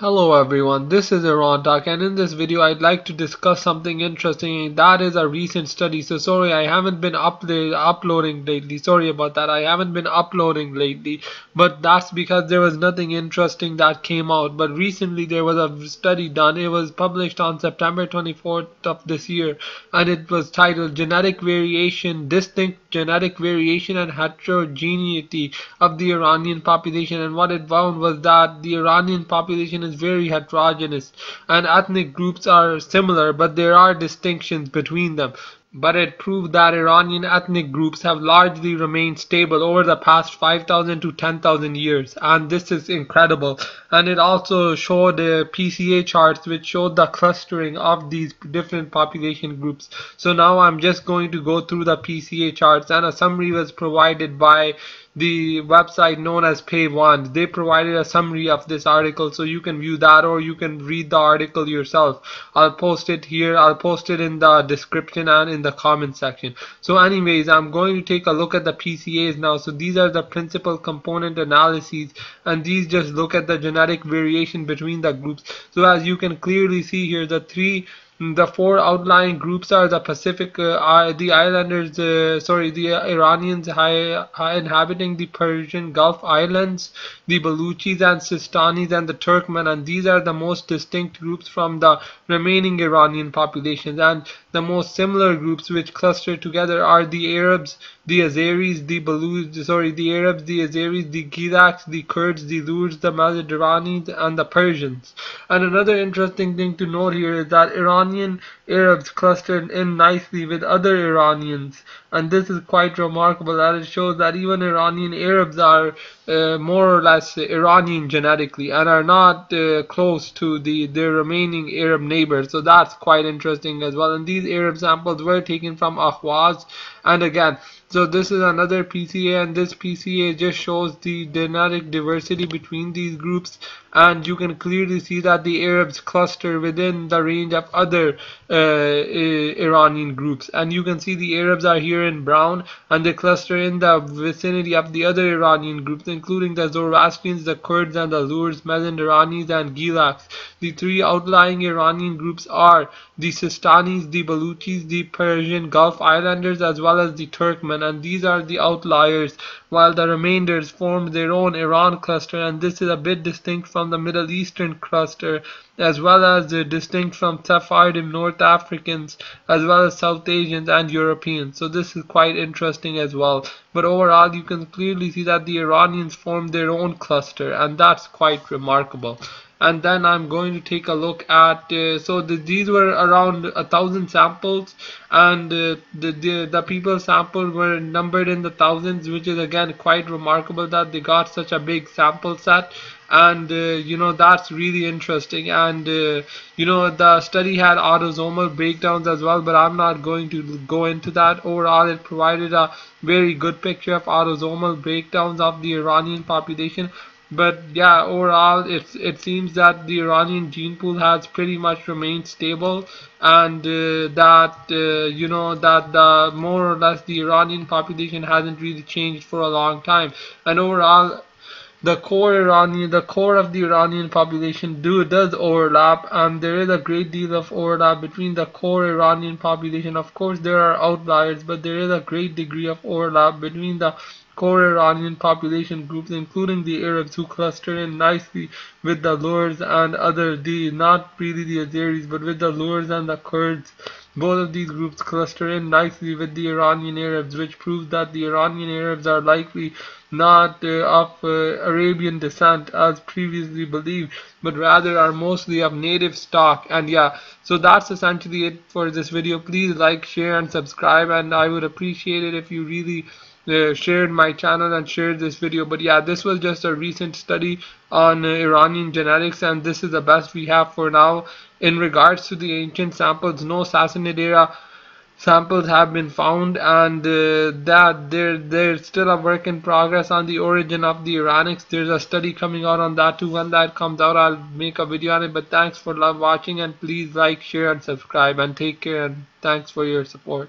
Hello everyone, this is Iran Talk, and in this video I'd like to discuss something interesting, and that is a recent study. So sorry I haven't been uploading lately, but that's because there was nothing interesting that came out. But recently there was a study done. It was published on September 24th of this year, and it was titled Genetic Variation, Distinct Genetic Variation and Heterogeneity of the Iranian Population. And what it found was that the Iranian population is very heterogeneous, and ethnic groups are similar, but there are distinctions between them. But it proved that Iranian ethnic groups have largely remained stable over the past 5,000 to 10,000 years, and this is incredible. And it also showed PCA charts which showed the clustering of these different population groups. So now I'm just going to go through the PCA charts, and a summary was provided by the website known as Payvand. They provided a summary of this article, so you can view that or you can read the article yourself. I'll post it here, I'll post it in the description and in the comment section. So anyways, I'm going to take a look at the PCAs now. So these are the principal component analyses, and these just look at the genetic variation between the groups. So as you can clearly see here, the four outlying groups are the Pacific, the Iranians inhabiting the Persian Gulf Islands, the Baluchis and Sistanis, and the Turkmen, and these are the most distinct groups from the remaining Iranian populations. And the most similar groups which cluster together are the Arabs, the Azeris, the Gilaks, the Kurds, the Lurs, the Mazandaranis, and the Persians. And another interesting thing to note here is that Iranian Arabs clustered in nicely with other Iranians, and this is quite remarkable, that it shows that even Iranian Arabs are more or less Iranian genetically and are not close to their remaining Arab neighbors. So that's quite interesting as well. And these Arab samples were taken from Ahwaz, and again, so this is another PCA, and this PCA just shows the genetic diversity between these groups, and you can clearly see that the Arabs cluster within the range of other Iranian groups. And you can see the Arabs are here in brown, and they cluster in the vicinity of the other Iranian groups, including the Zoroastrians, the Kurds, and the Lurs, Mazandaranis, and Gilaks. The three outlying Iranian groups are the Sistanis, the Baluchis, the Persian Gulf Islanders, as well as the Turkmen, and these are the outliers, while the remainders form their own Iran cluster, and this is a bit distinct from the Middle Eastern cluster, as well as distinct from Sephardim North Africans, as well as South Asians and Europeans. So this is quite interesting as well. But overall, you can clearly see that the Iranians form their own cluster, and that's quite remarkable. And then I'm going to take a look at these were around 1,000 samples, and the people sampled were numbered in the thousands, which is again quite remarkable that they got such a big sample set. And that's really interesting. And the study had autosomal breakdowns as well, but I'm not going to go into that. Overall, it provided a very good picture of autosomal breakdowns of the Iranian population. But yeah, overall it seems that the Iranian gene pool has pretty much remained stable, and that more or less the Iranian population hasn't really changed for a long time. And overall, the core of the Iranian population does overlap, and there is a great deal of overlap between the core Iranian population. Of course, there are outliers, but there is a great degree of overlap between the core Iranian population groups, including the Arabs, who cluster in nicely with the Lurs and not really the Azeris, but with the Lurs and the Kurds. Both of these groups cluster in nicely with the Iranian Arabs, which proves that the Iranian Arabs are likely not of Arabian descent as previously believed, but rather are mostly of native stock. And yeah, so that's essentially it for this video. Please like, share, and subscribe, and I would appreciate it if you really shared my channel and shared this video. But yeah, this was just a recent study on Iranian genetics, and this is the best we have for now. In regards to the ancient samples, no Sassanid era samples have been found, and that there's still a work in progress on the origin of the Iranics. There's a study coming out on that too. When that comes out, I'll make a video on it. But thanks for watching, and please like, share, and subscribe, and take care, and thanks for your support.